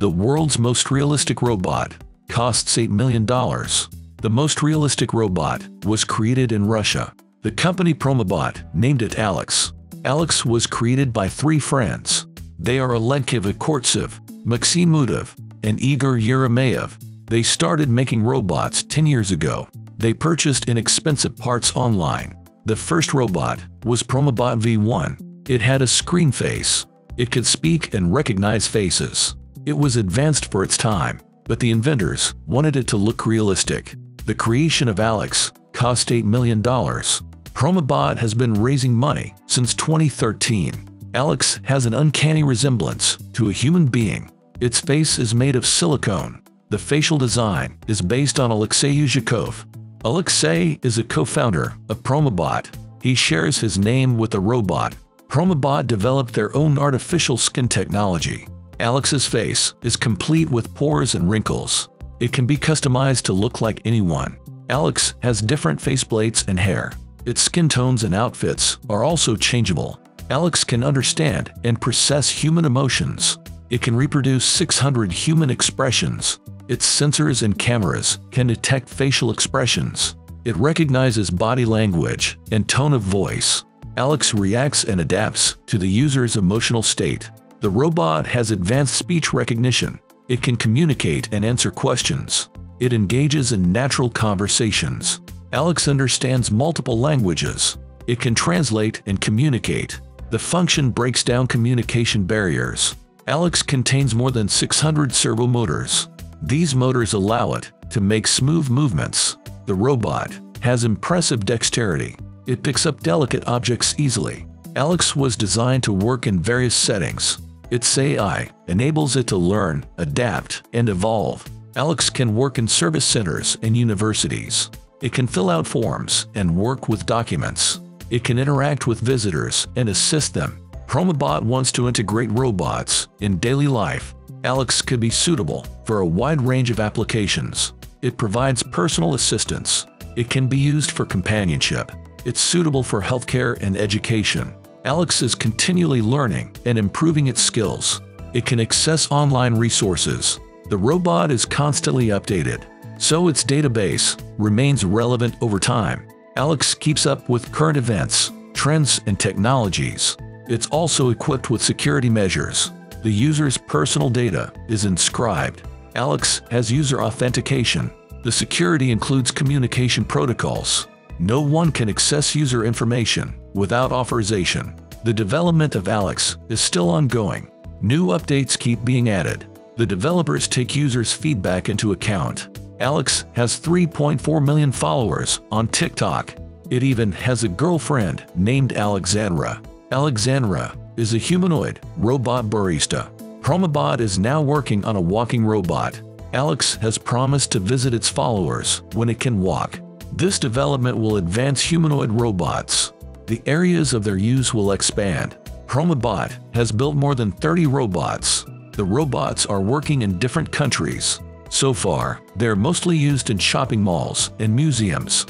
The world's most realistic robot costs $8 million. The most realistic robot was created in Russia. The company Promobot named it Alex. Alex was created by three friends. They are Alekheva Kortsev, Maxim Mudev, and Igor Yeromeyev. They started making robots 10 years ago. They purchased inexpensive parts online. The first robot was Promobot V1. It had a screen face. It could speak and recognize faces. It was advanced for its time, but the inventors wanted it to look realistic. The creation of Alex cost $8 million. Promobot has been raising money since 2013. Alex has an uncanny resemblance to a human being. Its face is made of silicone. The facial design is based on Alexey Yuzhikov. Alexey is a co-founder of Promobot. He shares his name with the robot. Promobot developed their own artificial skin technology. Alex's face is complete with pores and wrinkles. It can be customized to look like anyone. Alex has different faceplates and hair. Its skin tones and outfits are also changeable. Alex can understand and process human emotions. It can reproduce 600 human expressions. Its sensors and cameras can detect facial expressions. It recognizes body language and tone of voice. Alex reacts and adapts to the user's emotional state. The robot has advanced speech recognition. It can communicate and answer questions. It engages in natural conversations. Alex understands multiple languages. It can translate and communicate. The function breaks down communication barriers. Alex contains more than 600 servo motors. These motors allow it to make smooth movements. The robot has impressive dexterity. It picks up delicate objects easily. Alex was designed to work in various settings. Its AI enables it to learn, adapt, and evolve. Alex can work in service centers and universities. It can fill out forms and work with documents. It can interact with visitors and assist them. Promobot wants to integrate robots in daily life. Alex could be suitable for a wide range of applications. It provides personal assistance. It can be used for companionship. It's suitable for healthcare and education. Alex is continually learning and improving its skills. It can access online resources. The robot is constantly updated, so its database remains relevant over time. Alex keeps up with current events, trends, and technologies. It's also equipped with security measures. The user's personal data is inscribed. Alex has user authentication. The security includes communication protocols. No one can access user information without authorization. The development of Alex is still ongoing. New updates keep being added. The developers take users' feedback into account. Alex has 3.4 million followers on TikTok. It even has a girlfriend named Alexandra. Alexandra is a humanoid robot barista. Promobot is now working on a walking robot. Alex has promised to visit its followers when it can walk. This development will advance humanoid robots. The areas of their use will expand. Promobot has built more than 30 robots. The robots are working in different countries. So far, they're mostly used in shopping malls and museums.